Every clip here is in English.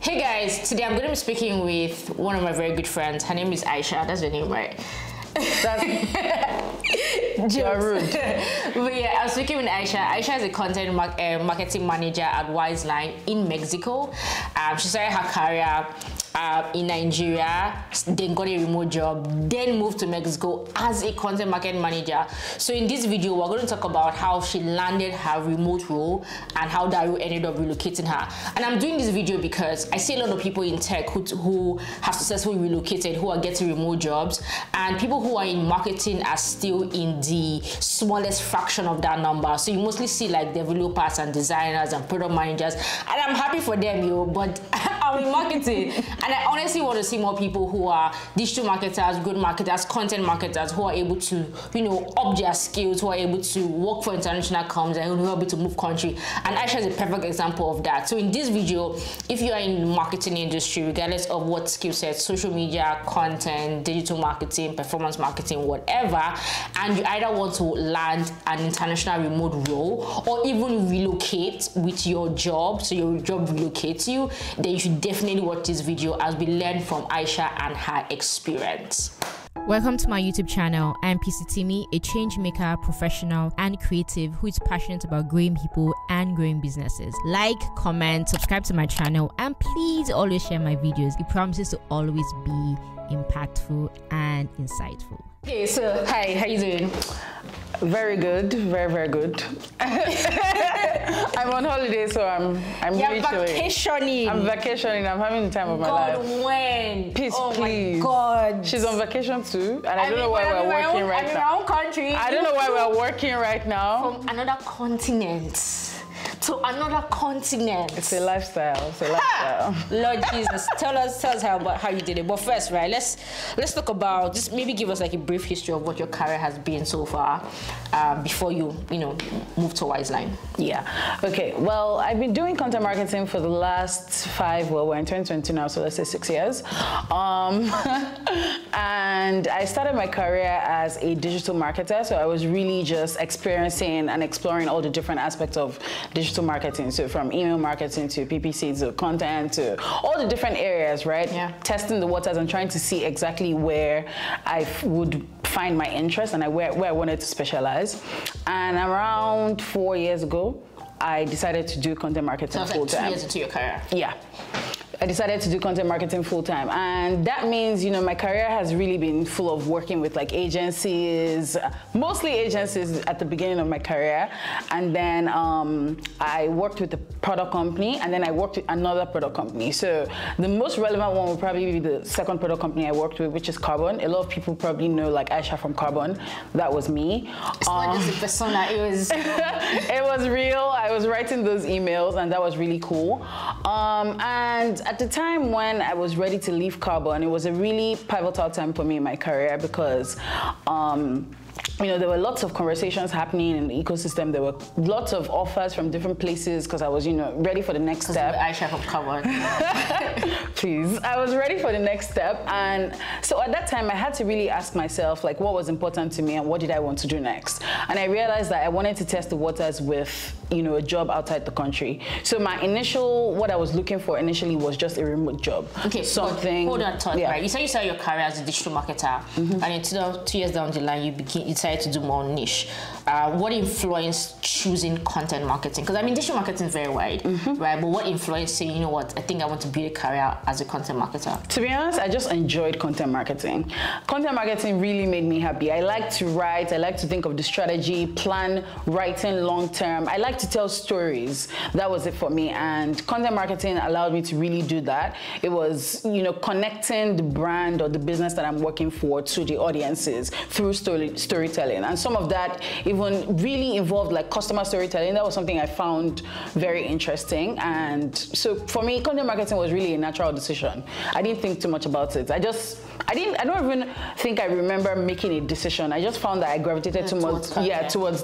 Hey guys, today I'm going to be speaking with one of my very good friends. Her name is Aisha. That's her name, right? That's you're rude. But yeah, I was speaking with Aisha. Aisha is a content marketing manager at Wizeline in Mexico. She started her career in Nigeria, then got a remote job, then moved to Mexico as a content marketing manager. So in this video, we're going to talk about how she landed her remote role and how that role ended up relocating her. And I'm doing this video because I see a lot of people in tech who have successfully relocated, who are getting remote jobs, and people who are in marketing are still in the smallest fraction of that number. So you mostly see like developers and designers and product managers, and I'm happy for them, yo, but I'm in marketing. And I honestly want to see more people who are digital marketers, good marketers, content marketers, who are able to, you know, up their skills, who are able to work for international comms and who are able to move country. And Aisha is a perfect example of that. So in this video, if you are in the marketing industry, regardless of what skill set, social media, content, digital marketing, performance marketing, whatever, and you either want to land an international remote role or even relocate with your job, so your job relocates you, then you should definitely watch this video as we learn from Aisha and her experience. Welcome to my YouTube channel. I'm Peace Itimi, a change maker, professional, and creative who is passionate about growing people and growing businesses. Like, comment, subscribe to my channel, and please always share my videos. It promises to always be impactful and insightful. Okay, so hi, how you doing? Very good, very good. I'm on holiday, so I'm really vacationing. I'm vacationing. I'm having the time of my life. God, when? Peace, oh please. My God. She's on vacation too, and I don't know why we're working right now. I'm in my own country. I don't know why we're working right now. From another continent. To another continent. It's a lifestyle. It's a lifestyle. Lord Jesus, tell us how you did it. But first, right, let's talk about, just maybe give us like a brief history of what your career has been so far before you moved to Wizeline. Yeah. Okay. Well, I've been doing content marketing for the last five. Well, we're in 2020 now, so let's say 6 years. And I started my career as a digital marketer, so I was really just experiencing and exploring all the different aspects of digital marketing, so from email marketing to PPC to content to all the different areas, right? Yeah. Testing the waters and trying to see exactly where I would find my interest and where I wanted to specialize. And around 4 years ago, I decided to do content marketing full time. 2 years into your career. Yeah. I decided to do content marketing full-time, and that means, you know, my career has really been full of working with like agencies, mostly agencies at the beginning of my career, and then I worked with a product company, and then I worked with another product company. So the most relevant one would probably be the second product company I worked with, which is Carbon. A lot of people probably know like Aisha from Carbon. That was me. It's not just a persona, it was... It was real. I was writing those emails, and that was really cool. And at the time when I was ready to leave Carbon, it was a really pivotal time for me in my career because you know, there were lots of conversations happening in the ecosystem. There were lots of offers from different places because I was, you know, ready for the next step. Aisha from Carbon. Please. I was ready for the next step. And so at that time, I had to really ask myself, like, what was important to me and what did I want to do next? And I realized that I wanted to test the waters with, you know, a job outside the country. So my initial, what I was looking for initially was just a remote job. Okay, something. Hold on, Todd, yeah. Right? You said you started your career as a digital marketer. Mm-hmm. And in 2 years down the line, you decided to do more niche. What influenced choosing content marketing? Because I mean, digital marketing is very wide, right? But what influenced saying, you know what, I think I want to build a career as a content marketer? To be honest, I just enjoyed content marketing. Content marketing really made me happy. I like to write. I like to think of the strategy, plan writing long term. I like to tell stories. That was it for me. And content marketing allowed me to really do that. It was, you know, connecting the brand or the business that I'm working for to the audiences through storytelling. And some of that even really involved like customer storytelling. That was something I found very interesting. And so for me, content marketing was really a natural decision. I didn't think too much about it. I don't even think I remember making a decision. I just found that I gravitated towards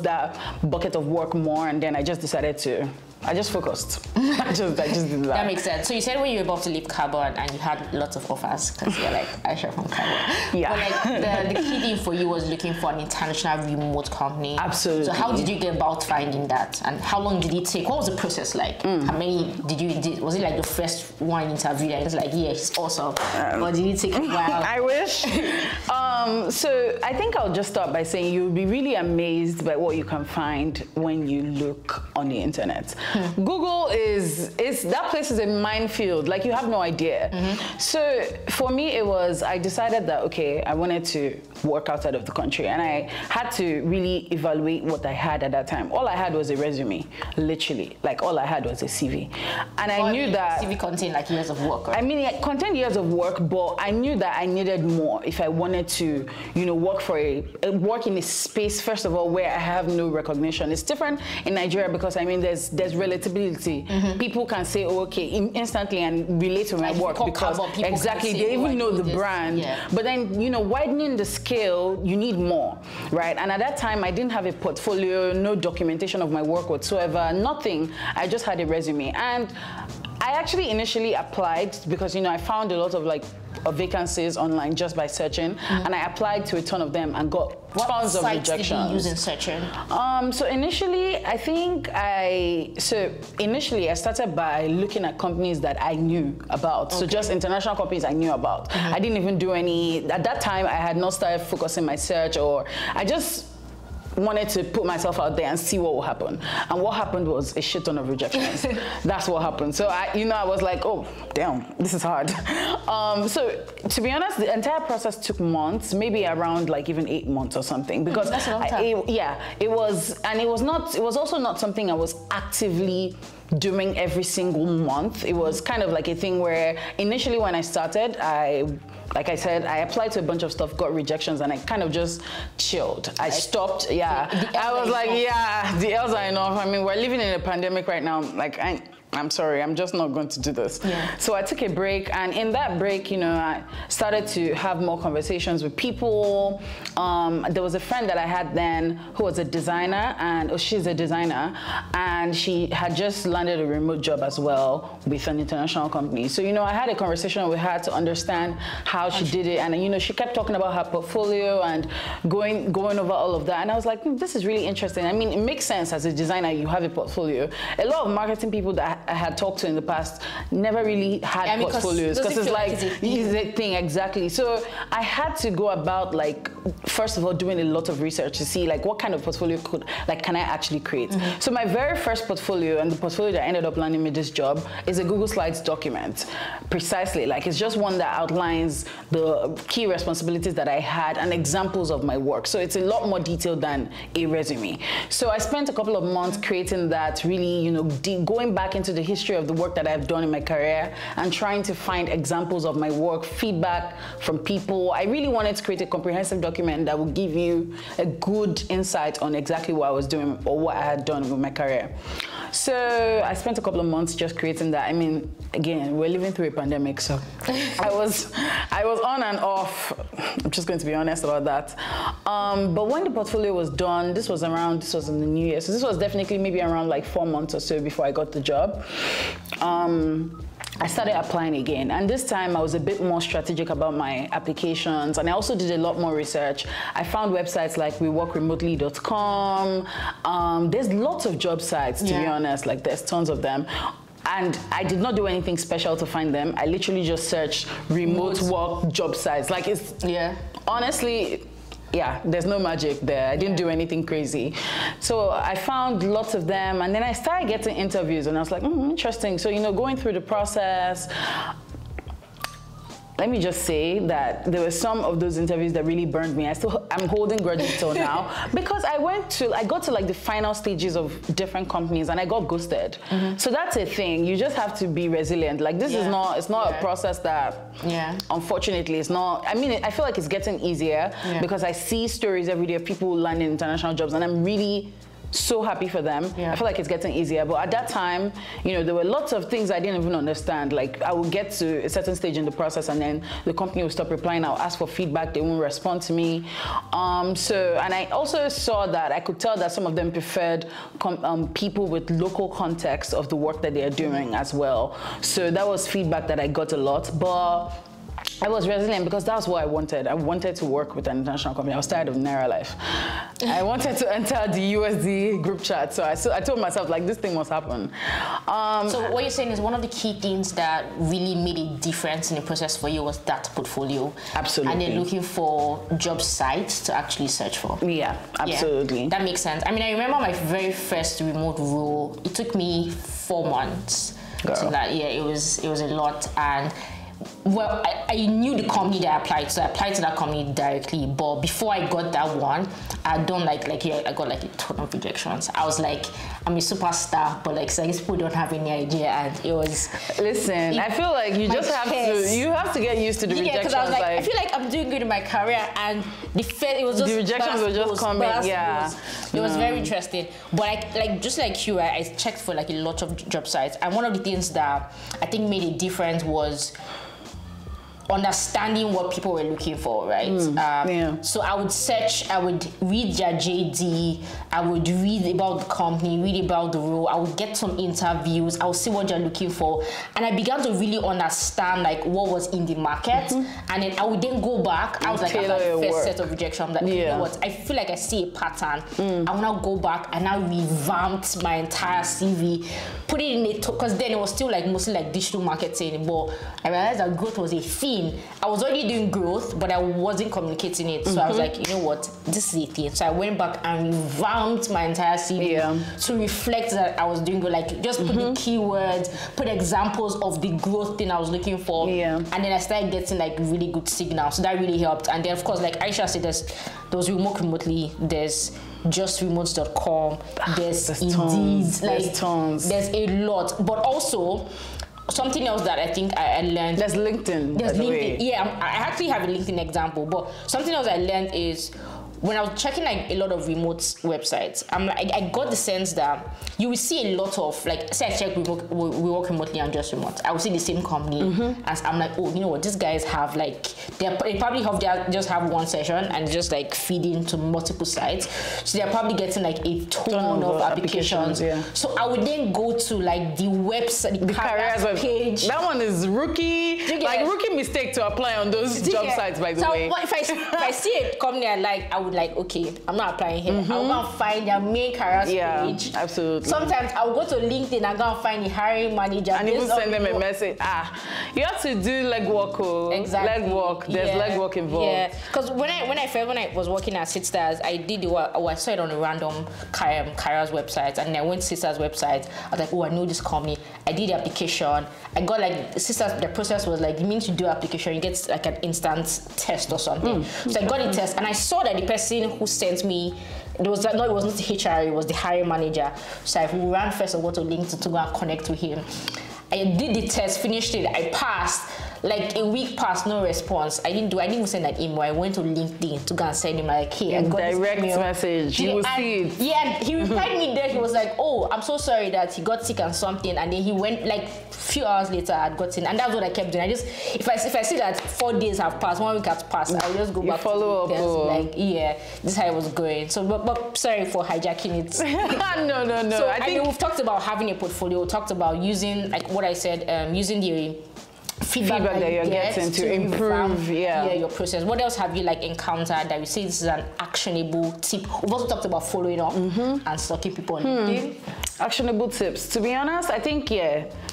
that bucket of work more, and then I just decided to I just focused. I just did that. That makes sense. So you said when you were about to leave Carbon and you had lots of offers because you're like, I share from Carbon. Yeah. But like the key thing for you was looking for an international remote company. Absolutely. So how did you get about finding that, and how long did it take? What was the process like? How many did you did? Was it like the first one interview that was like, yeah, it's awesome, or did it take a while? I wish. So I think I'll just start by saying you'll be really amazed by what you can find when you look on the internet. Google is that place is a minefield. Like you have no idea. So for me, it was I decided that okay, I wanted to work outside of the country, and I had to really evaluate what I had at that time. All I had was a resume, literally. Like all I had was a CV, and I knew that CV contained like years of work. Right? I mean, it contained years of work, but I knew that I needed more if I wanted to, you know, work for work in a space first of all where I have no recognition. It's different in Nigeria because I mean there's relatability. People can say oh, okay instantly and relate to my work because exactly they even know the brand. Yeah. But then you know widening the scale you need more, right? And at that time I didn't have a portfolio, no documentation of my work whatsoever, nothing. I just had a resume, and I actually initially applied because you know I found a lot of like vacancies online just by searching, and I applied to a ton of them and got tons of rejections. What sites did you use in searching? So initially, I started by looking at companies that I knew about. Okay. So just international companies I knew about. I didn't even do any at that time. I had not started focusing my search, or I just wanted to put myself out there and see what will happen. And what happened was a shit ton of rejections. That's what happened. So I was like, oh, damn, this is hard. So to be honest, the entire process took months, maybe around like even 8 months or something. Because that's a long time. It was also not something I was actively doing every single month. It was kind of like a thing where initially when I started, like I said, I applied to a bunch of stuff, got rejections, and I kind of just chilled. I stopped, yeah. I was like, yeah, the L's are enough. I mean, we're living in a pandemic right now. Like, I'm sorry, I'm just not going to do this. Yeah. So I took a break, and in that break, you know, I started to have more conversations with people. There was a friend that I had then who was a designer, she's a designer, and she had just landed a remote job as well with an international company. So, you know, I had a conversation with her to understand how she did it, and, you know, she kept talking about her portfolio and going over all of that, and I was like, this is really interesting. I mean, it makes sense as a designer, you have a portfolio. A lot of marketing people that I had talked to in the past never really had portfolios because it's like is a thing exactly. So I had to go about like first of all doing a lot of research to see like what kind of portfolio can I actually create. So my very first portfolio, and the portfolio that ended up landing me this job, is a Google Slides document. Precisely, like it's just one that outlines the key responsibilities that I had and examples of my work. So it's a lot more detailed than a resume. So I spent a couple of months creating that, really, you know, going back into the history of the work that I've done in my career and trying to find examples of my work, feedback from people. I really wanted to create a comprehensive document that would give you a good insight on exactly what I was doing or what I had done with my career. So I spent a couple of months just creating that. I mean, again, we're living through a pandemic, so I was on and off. I'm just going to be honest about that. But when the portfolio was done, this was in the new year, so this was definitely maybe around like 4 months or so before I got the job. I started applying again, and this time I was a bit more strategic about my applications, and I also did a lot more research. I found websites like WeWorkRemotely.com. There's lots of job sites, to be honest, like there's tons of them. And I did not do anything special to find them. I literally just searched remote work job sites. Like it's, honestly, there's no magic there. I didn't do anything crazy. So I found lots of them, and then I started getting interviews, and I was like, interesting. So, you know, going through the process, let me just say that there were some of those interviews that really burned me. I'm holding grudges till now because I got to like the final stages of different companies and I got ghosted. So that's a thing. You just have to be resilient. Like this is not, it's not a process that, unfortunately, it's not. I mean, I feel like it's getting easier because I see stories every day of people landing international jobs, and I'm really so happy for them. Yeah. I feel like it's getting easier. But at that time, you know, there were lots of things I didn't even understand. Like, I would get to a certain stage in the process and then the company would stop replying. I'll ask for feedback. They won't respond to me. And I also saw that I could tell that some of them preferred people with local context of the work that they are doing as well. So that was feedback that I got a lot. But I was resilient because that's what I wanted. I wanted to work with an international company. I was tired of Naira life. I wanted to enter the USD group chat. So I told myself, like, this thing must happen. So what you're saying is one of the key things that really made a difference in the process for you was that portfolio. Absolutely. And then looking for job sites to actually search for. Yeah, absolutely. Yeah, that makes sense. I mean, I remember my very first remote role. It took me 4 months. Girl. To that. Yeah, it was a lot. And well, I knew the company that I applied to. I applied to that company directly, but before I got that one, I don't I got like a ton of rejections. I was like, I'm a superstar, but like some people don't have any idea, and it was. Listen, I feel like you just have to get used to the rejections. Yeah, because I was like, I feel like I'm doing good in my career, and the rejections were just coming. Yeah, it was very interesting. But like just like you, I checked for like a lot of job sites, and one of the things that I think made a difference was understanding what people were looking for, right? So I would search, I would read their JD, I would read about the company, read about the role, I would get some interviews, I would see what they're looking for, and I began to really understand like what was in the market, and then I would then go back. I was like, after the first set of rejection, I'm like, you know what? I feel like I see a pattern. I want to go back and I revamped my entire CV, put it in it, because then it was still like mostly like digital marketing, but I realized that growth was a thing. I was already doing growth, but I wasn't communicating it. So I was like, you know what, this is a thing. So I went back and revamped my entire CV to reflect that I was doing good. Like, just put the keywords, put examples of the growth thing I was looking for. Yeah. And then I started getting like really good signals. So that really helped. And then of course, like Aisha said, there was remotely, there's justremotes.com, there's Indeed, like tons. There's a lot. But also, something else that I think I learned. There's LinkedIn. There's LinkedIn. Yeah, I actually have a LinkedIn example, but something else I learned is when I was checking like a lot of remote websites, I got the sense that you will see a lot of like, say I check we work remotely and just remote. I will see the same company as I'm like, oh, you know what, these guys have like they probably have just have one session and just like feed into multiple sites, so they're probably getting like a ton of applications. Yeah. So I would then go to like the website, the careers page. That one is rookie, like rookie mistake to apply on those job sites. By the way, so if I see a company I like, I would like, okay, I'm not applying here. I'll go and find their main careers page. Absolutely. Sometimes I'll go to LinkedIn and go and find the hiring manager. And even send them a message. You have to do legwork. Exactly. Legwork. There's legwork involved. Yeah. Because when I was working at Sisters, I saw it on a random careers website, and I went to Sisters website. I was like, oh, I know this company. I did the application. I got like Sisters. The process was like, you mean to do application, you get like an instant test or something. So I got the test, and I saw that the person who sent me, it wasn't HR, it was the hiring manager. So I ran first of all to LinkedIn to go and connect with him. I did the test, finished it, I passed. Like a week passed, no response. I didn't even send that email. I went to LinkedIn to go and send him like, hey, I got direct this message. You will see it. Yeah, he replied me there. He was like, oh, I'm so sorry that he got sick and something. And then he went like a few hours later. I'd gotten, and that's what I kept doing. I just if I see that 4 days have passed, 1 week has passed, I'll just go back to LinkedIn. Like, yeah, this is how it was going. So, but sorry for hijacking it. No. So, I think we've talked about having a portfolio. We talked about using like what I said, using the feedback that you're getting to improve your process. What else have you like encountered that you say this is an actionable tip? We've also talked about following up and stalking people on LinkedIn. Actionable tips. To be honest, I think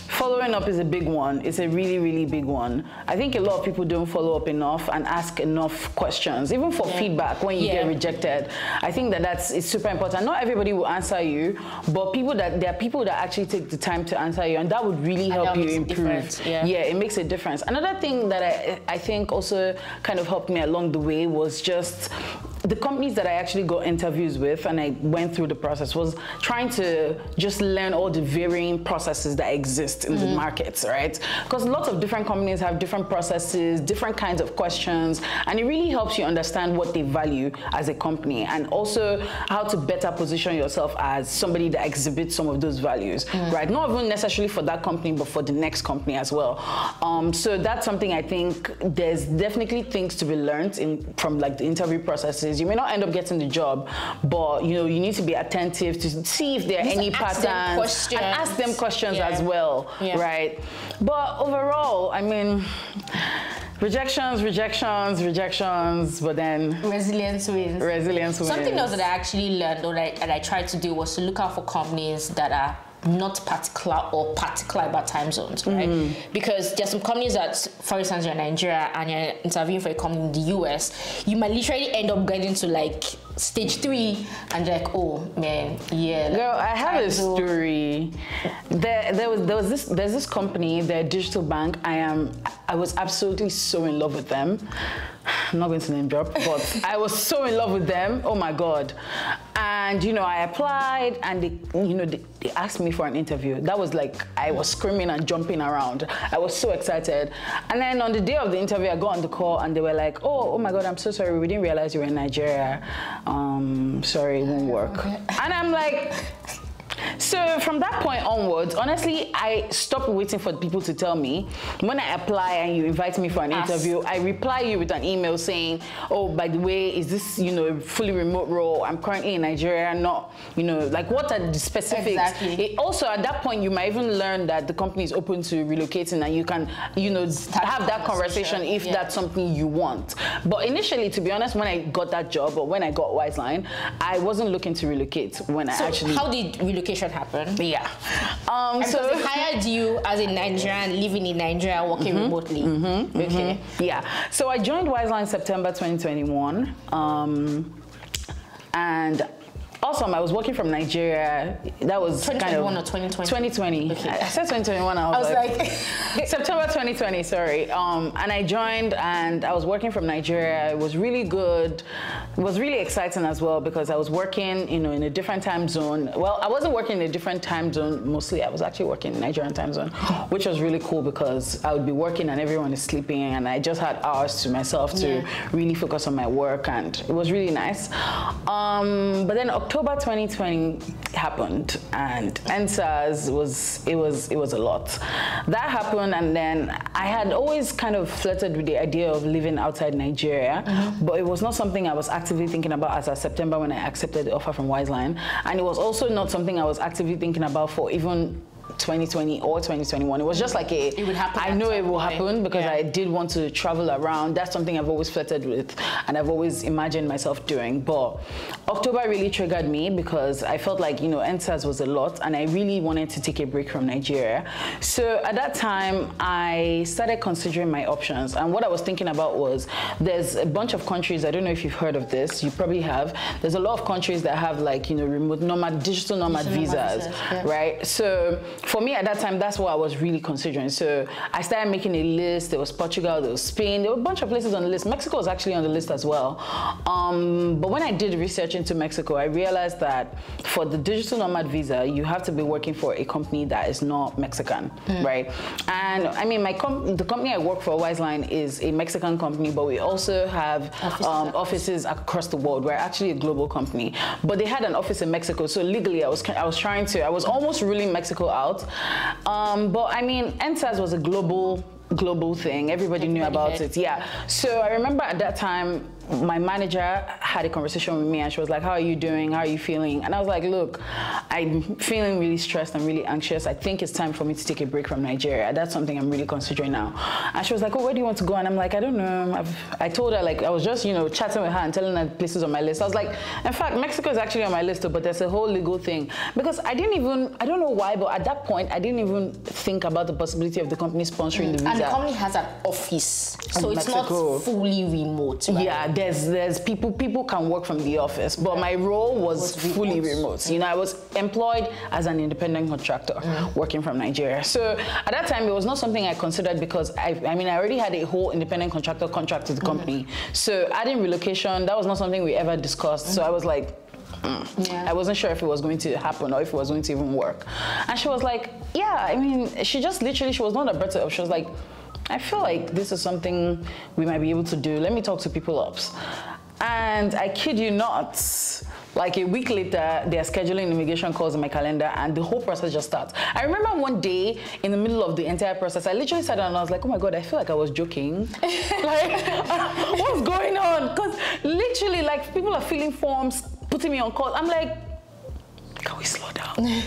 following up is a big one. It's a really, really big one. I think a lot of people don't follow up enough and ask enough questions, even for feedback when you get rejected. I think it's super important. Not everybody will answer you, but there are people that actually take the time to answer you, and that would really help you improve. Yeah, it makes a difference. Another thing that I think also kind of helped me along the way was just the companies that I actually got interviews with and I went through the process was trying to just learn all the varying processes that exist in the markets, right? Because lots of different companies have different processes, different kinds of questions, and it really helps you understand what they value as a company and also how to better position yourself as somebody that exhibits some of those values, right? Not even necessarily for that company, but for the next company as well. So that's something I think there's definitely things to be learned in, from like the interview processes. You may not end up getting the job, but you know you need to be attentive to see if there are any patterns and ask them questions as well, right? But overall, I mean, rejections, but then resilience wins. Something else that I actually learned or that I tried to do was to look out for companies that are not particular or particular about time zones, right? Because there's some companies that, for instance, you're in Nigeria and you're interviewing for a company in the US, you might literally end up getting to like stage 3 and you're like, oh man, like, girl, I have a story. There's this company, their digital bank. I was absolutely so in love with them. I'm not going to name drop, but I was so in love with them. Oh my God. And you know, I applied and they asked me for an interview. That was like, I was screaming and jumping around. I was so excited. And then on the day of the interview, I got on the call and they were like, oh my God, I'm so sorry. We didn't realize you were in Nigeria. Sorry, it won't work. And I'm like, so from that point onwards, honestly, I stopped waiting for people to tell me. When I apply and you invite me for an interview, I reply you with an email saying, oh, by the way, is this, you know, fully remote role? I'm currently in Nigeria, not, you know, like what are the specifics? Exactly. It also, at that point, you might even learn that the company is open to relocating and you can, you know, have that conversation if that's something you want. But initially, to be honest, when I got that job or when I got Wizeline, I wasn't looking to relocate when I actually... How did relocation happen? Yeah. So they hired you as a Nigerian living in Nigeria, working remotely. Okay. Yeah. So I joined Wizeline September 2021, and awesome. I was working from Nigeria. That was 2021 or 2020? 2020. Okay. I said 2021. I was like September 2020, sorry. And I joined and I was working from Nigeria. It was really good. It was really exciting as well because I was working, you know, in a different time zone. Well, I wasn't working in a different time zone mostly. I was actually working in Nigerian time zone, which was really cool because I would be working and everyone is sleeping and I just had hours to myself to really focus on my work and it was really nice. But then October 2020 happened and EndSars was a lot. That happened and then I had always kind of flirted with the idea of living outside Nigeria, but it was not something I was actively thinking about as of September when I accepted the offer from Wizeline. And it was also not something I was actively thinking about for even 2020 or 2021. It was just like it would happen. I know it will happen because I did want to travel around. That's something I've always flirted with and I've always imagined myself doing. But October really triggered me because I felt like, you know, EndSars was a lot and I really wanted to take a break from Nigeria. So at that time, I started considering my options. And what I was thinking about was there's a bunch of countries, I don't know if you've heard of this, you probably have. There's a lot of countries that have like, you know, remote nomad, digital nomad visas, right? So for me at that time, that's what I was really considering. So I started making a list. There was Portugal, there was Spain. There were a bunch of places on the list. Mexico was actually on the list as well. But when I did research into Mexico, I realized that for the digital nomad visa, you have to be working for a company that is not Mexican, right? And I mean, the company I work for, Wizeline, is a Mexican company, but we also have offices across the world. We're actually a global company, but they had an office in Mexico. So legally, I was almost ruling Mexico out. But I mean, EndSars was a global thing. Everybody knew about it. Yeah. So I remember at that time, my manager had a conversation with me and she was like, how are you doing? How are you feeling? And I was like, look, I'm feeling really stressed. I'm really anxious. I think it's time for me to take a break from Nigeria. That's something I'm really considering now. And she was like, oh, where do you want to go? And I'm like, I don't know. I told her, like, I was just, you know, chatting with her and telling her places on my list. I was like, in fact, Mexico is actually on my list too, but there's a whole legal thing. Because I don't know why, but at that point, I didn't even think about the possibility of the company sponsoring the visa. And the company has an office. So it's not fully remote, right? Yeah. there's people can work from the office, but my role was fully remote. You know, I was employed as an independent contractor working from Nigeria. So at that time, it was not something I considered because I already had a whole independent contractor contract with the company. So adding relocation, that was not something we ever discussed. So I was like, I wasn't sure if it was going to happen or if it was going to even work. And she was like, she just literally, she was not a better option. She was like, I feel like this is something we might be able to do. Let me talk to people ops. And I kid you not, like a week later, they are scheduling immigration calls in my calendar and the whole process just starts. I remember one day in the middle of the entire process, I literally sat down and I was like, oh my God, I feel like I was joking. What's going on? Because literally, like, people are filling forms, putting me on calls. I'm like, can we slow down?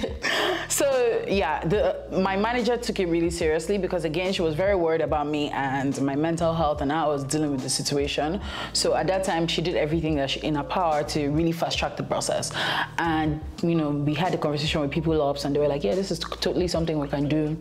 So yeah, my manager took it really seriously because again, she was very worried about me and my mental health and how I was dealing with the situation. So at that time, she did everything that in her power to really fast track the process. And you know, we had a conversation with people ops and they were like, yeah, this is totally something we can do.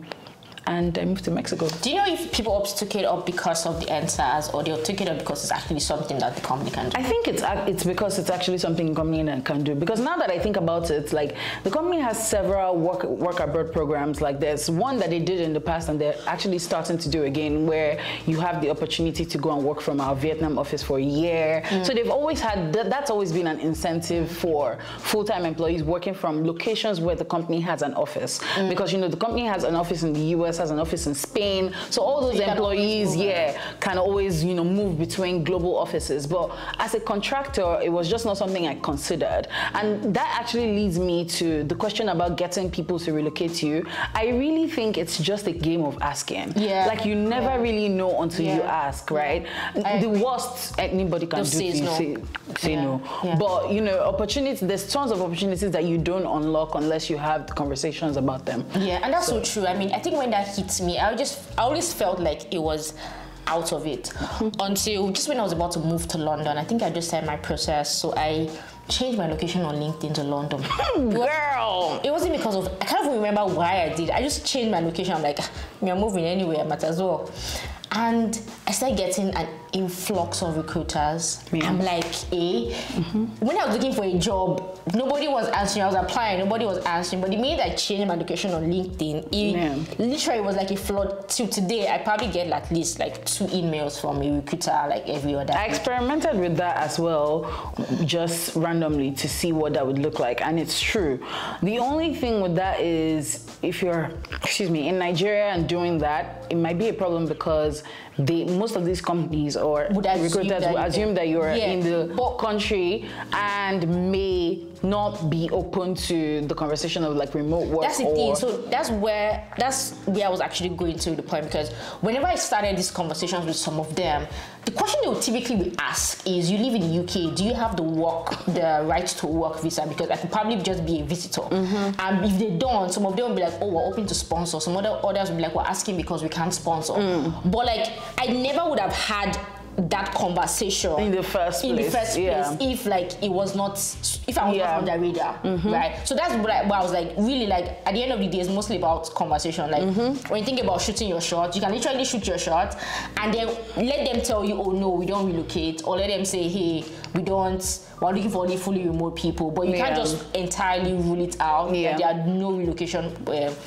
And I moved to Mexico. Do you know if people ops took it up because of the EndSars or they took it up because it's actually something that the company can do? I think it's because it's actually something the company can do. Because now that I think about it, like the company has several work abroad programs. Like there's one that they did in the past and they're actually starting to do again where you have the opportunity to go and work from our Vietnam office for a year. So they've always had, that's always been an incentive for full-time employees working from locations where the company has an office. Because you know, the company has an office in the US, has an office in Spain, so all those employees can always, you know, move between global offices. But as a contractor, it was just not something I considered. And that actually leads me to the question about getting people to relocate to you. I really think it's just a game of asking. Yeah. Like you never really know until you ask, right? The worst anybody can do is say no. Yeah. But you know, opportunities, there's tons of opportunities that you don't unlock unless you have the conversations about them. Yeah, and that's so true. I mean, I think when that hit me, I always felt like it was out of it until just when I was about to move to London. I think I just had my process, so I changed my location on LinkedIn to London. Girl! It wasn't because of, I can't even remember why I did. I just changed my location. I'm like, I'm moving anywhere, I might as well. And I started getting an influx of recruiters. Yeah. I'm like, when I was looking for a job, nobody was answering. I was applying, nobody was answering. But the minute I changed my location on LinkedIn, it literally was like a flood. Till today, I probably get at least like 2 emails from a recruiter like every other. I experimented with that as well, just randomly to see what that would look like. And it's true. The only thing with that is if you're, in Nigeria and doing that, it might be a problem because most of these companies or recruiters will assume that you're in the country and may not be open to the conversation of like remote work. That's the thing. So that's where I was actually going to the point, because whenever I started these conversations with some of them, the question they would typically ask is, you live in the UK, do you have the right to work visa? Because I could probably just be a visitor. And if they don't, some of them will be like, oh, we're open to sponsor. Some others will be like, we're asking because we can't sponsor. But like, I never would have had that conversation in the first place, if like it was not, if I was not on the radar, right? So that's what I was like, really like, at the end of the day, it's mostly about conversation. Like when you think about shooting your shot, you can literally shoot your shot and then let them tell you, oh no, we don't relocate, or let them say, hey, we're looking for only fully remote people, but you can't just entirely rule it out. Yeah. There are no relocation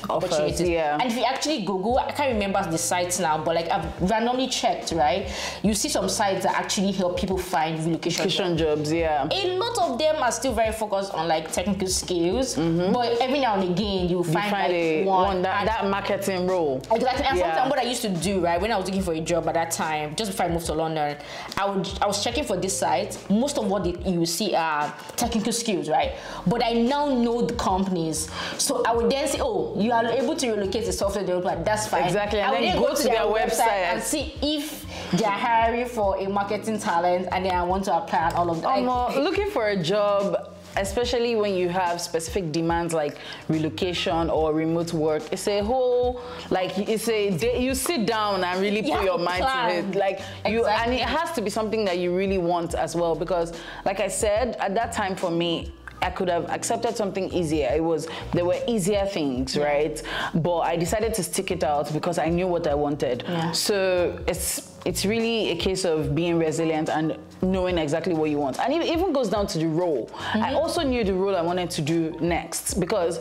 opportunities. And if you actually Google, I can't remember the sites now, but like I've randomly checked, right? You see some sites that actually help people find relocation jobs. A lot of them are still very focused on like technical skills, but every now and again you find like one that marketing role. Exactly. And sometimes what I used to do, right, when I was looking for a job at that time, just before I moved to London, I was checking for this site. Most of what you see are technical skills, right? But I now know the companies, so I would then say, oh, you are able to relocate the software developer. That's fine. Exactly. And then go to their website and see if they're hiring for a marketing talent, and then I want to apply and all of that. Looking for a job, especially when you have specific demands like relocation or remote work, it's a whole, like, you sit down and really put your mind to it. Like, and it has to be something that you really want as well, because like I said, at that time for me, I could have accepted something easier. There were easier things, right? But I decided to stick it out because I knew what I wanted. Yeah. So it's really a case of being resilient and knowing exactly what you want. And it even goes down to the role. Mm-hmm. I also knew the role I wanted to do next because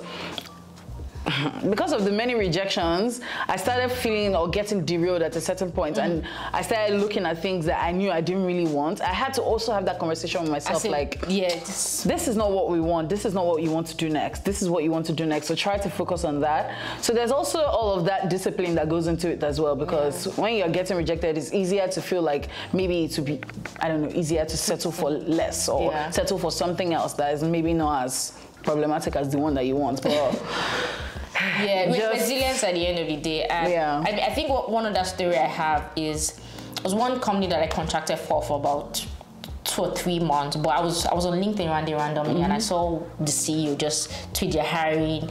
of the many rejections, I started feeling or getting derailed at a certain point, and I started looking at things that I knew I didn't really want. I had to also have that conversation with myself, like, yes, this is not what we want. This is not what you want to do next. This is what you want to do next. So try to focus on that. So there's also all of that discipline that goes into it as well, because when you're getting rejected, it's easier to feel like maybe it would be, I don't know, easier to settle for less or settle for something else that is maybe not as problematic as the one that you want. But yeah, with resilience at the end of the day. And I think one of that story I have is, there was one company that I contracted for about 2 or 3 months, but I was on LinkedIn randomly, and I saw the CEO just tweet, "You're hiring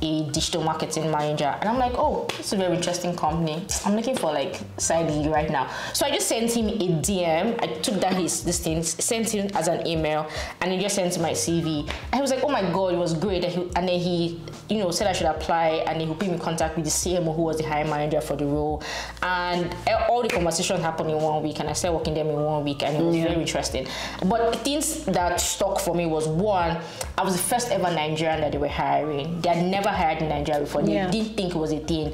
a digital marketing manager," and I'm like, oh, it's a very interesting company. I'm looking for like side gig right now. So I just sent him a DM. I took that this thing, sent him as an email, and he just sent him my CV. And he was like, oh my god, it was great. And then he, you know, said I should apply, and he put me in contact with the CMO, who was the hiring manager for the role. And all the conversations happened in 1 week, and I started working them in 1 week, and it was very interesting. But things that stuck for me was, one, I was the first ever Nigerian that they were hiring. They had never hired in Nigeria before. They didn't think it was a thing.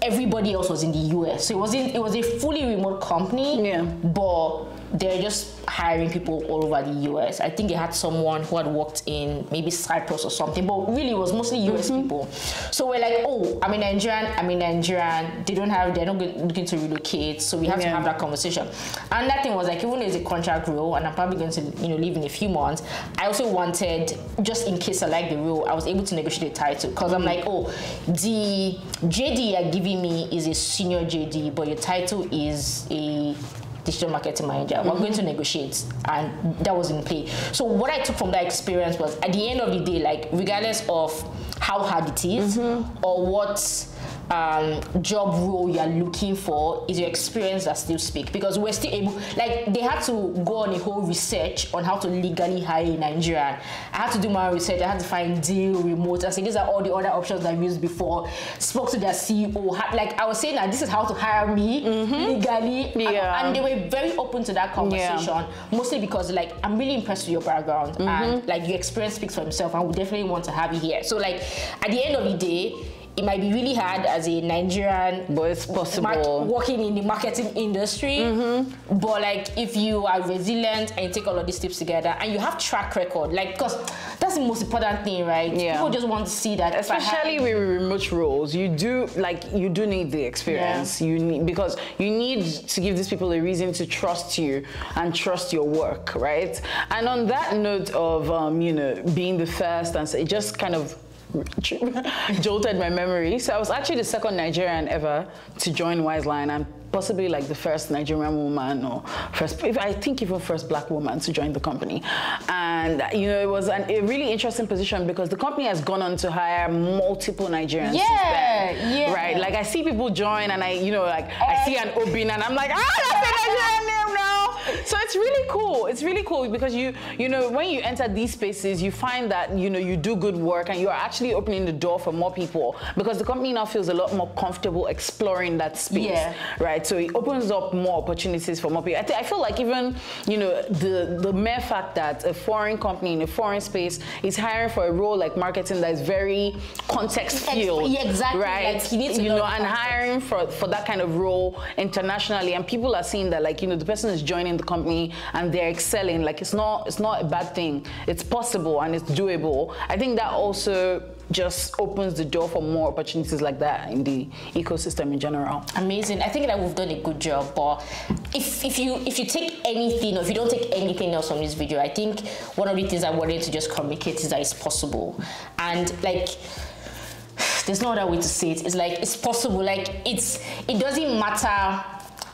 Everybody else was in the US, so it was a fully remote company, but they're just hiring people all over the US. I think they had someone who had worked in maybe Cyprus or something, but really it was mostly US people. So we're like, oh, I'm a Nigerian. They're not looking to relocate, so we have to have that conversation. And that thing was like, even as a contract role, and I'm probably going to, you know, leave in a few months, I also wanted, just in case I like the role, I was able to negotiate a title, because I'm like, oh, the JD you're giving me is a senior JD, but your title is a digital marketing manager. We're going to negotiate, and that was in play. So what I took from that experience was, at the end of the day, like, regardless of how hard it is or what job role you're looking for, is your experience that still speaks. Because we're still able, like, they had to go on a whole research on how to legally hire a Nigerian. I had to do my research. I had to find deal, remote. I said, these are all the other options I've used before. Spoke to their CEO. Like, I was saying that this is how to hire me legally. Yeah. And they were very open to that conversation, mostly because, like, I'm really impressed with your background. And, like, your experience speaks for itself. I would definitely want to have you here. So, like, at the end of the day, it might be really hard as a Nigerian, but it's possible, working in the marketing industry. But like, if you are resilient and you take all of these tips together, and you have track record, like, because that's the most important thing, right? People just want to see that. Especially with remote roles, you do need the experience. You need, because you need to give these people a reason to trust you and trust your work, right? And on that note of you know, being the first, and so it just kind of jolted my memory. So I was actually the second Nigerian ever to join Wizeline, and possibly like the first Nigerian woman, or first, I think even first black woman to join the company. And you know, it was a really interesting position, because the company has gone on to hire multiple Nigerians since then, right? Like, I see people join, and I, you know, like, I see an Obin, and I'm like, that's a Nigerian name now. So it's really cool. It's really cool, because you know, when you enter these spaces, you find that, you know, you do good work, and you are actually opening the door for more people, because the company now feels a lot more comfortable exploring that space, right? So it opens up more opportunities for more people. I feel like even, you know, the mere fact that a foreign company in a foreign space is hiring for a role like marketing that is very context filled, right? Like, you know, and hiring for that kind of role internationally, and people are seeing that, like, you know, the person is joining the company and they're excelling. Like, it's not a bad thing. It's possible and it's doable. I think that also just opens the door for more opportunities like that in the ecosystem in general. Amazing. I think that we've done a good job, but if you take anything, or if you don't take anything else from this video, I think one of the things I wanted to just communicate is that it's possible. And like, there's no other way to say it. It's like, it's possible. Like, it doesn't matter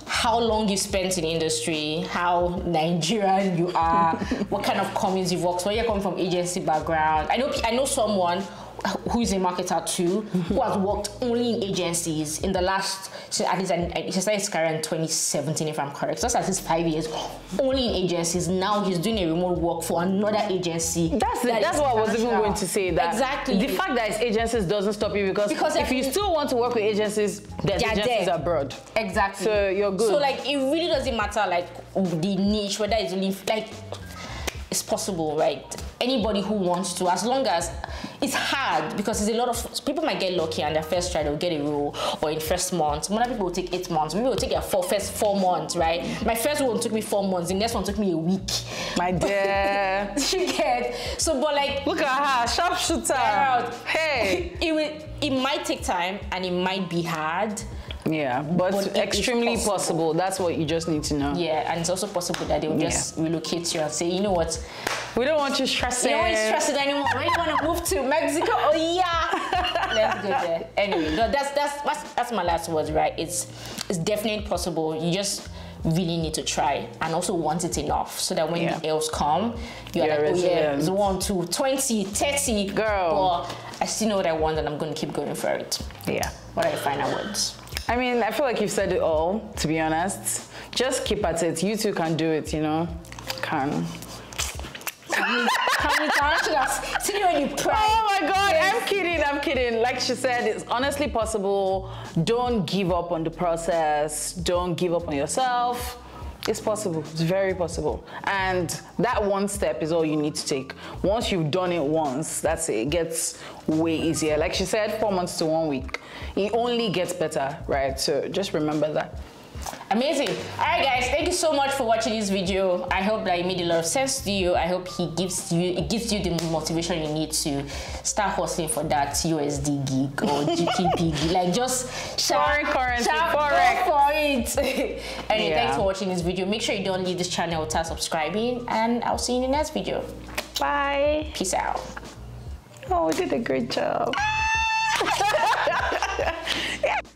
how long you spent in the industry, how Nigerian you are, what kind of companies you've worked for. You're coming from agency background. I know someone who is a marketer too, who has worked only in agencies in the last, so at least he started his career in 2017, if I'm correct. So that's at least 5 years, only in agencies. Now he's doing a remote work for another agency. That's what I was even going to say. That exactly. The fact that it's agencies doesn't stop you, because if you still want to work with agencies, there's agencies abroad. Exactly. So you're good. So like it really doesn't matter like the niche, whether it's really, like it's possible, right? Anybody who wants to, as long as it's hard, because there's a lot of people might get lucky and their first try they'll get a role, or in first month. Many people will take 8 months. Maybe will take their first 4 months, right? My first one took me 4 months. The next one took me a week. My dear, you get so. But like, look at her, sharpshooter. Hey, it might take time and it might be hard. Yeah, but extremely possible. That's what you just need to know. Yeah, and it's also possible that they will just relocate you and say, you know what? We don't want you stressing. You don't want you stressing anymore. We want to move to Mexico. Oh yeah, let's go there. Anyway, no, that's my last word, right? It's definitely possible. You just really need to try and also want it enough, so that when the else come, you're like, resilient. Oh yeah, it's 1, 2, 20, 30, girl. But I still know what I want, and I'm going to keep going for it. Yeah. What are your final words? I mean, I feel like you've said it all, to be honest. Just keep at it. You two can do it, you know? Oh my God, yes. I'm kidding. Like she said, it's honestly possible. Don't give up on the process. Don't give up on yourself. It's possible. It's very possible. And that one step is all you need to take. Once you've done it once, that's it. It gets way easier. Like she said, 4 months to 1 week. It only gets better, right? So just remember that. Amazing. All right, guys, thank you so much for watching this video. I hope that it made a lot of sense to you. I hope it gives you the motivation you need to start hustling for that USD gig or GBP gig. Like, just shout for it. Anyway, thanks for watching this video. Make sure you don't leave this channel without subscribing, and I'll see you in the next video. Bye. Peace out. Oh, we did a great job. Yeah.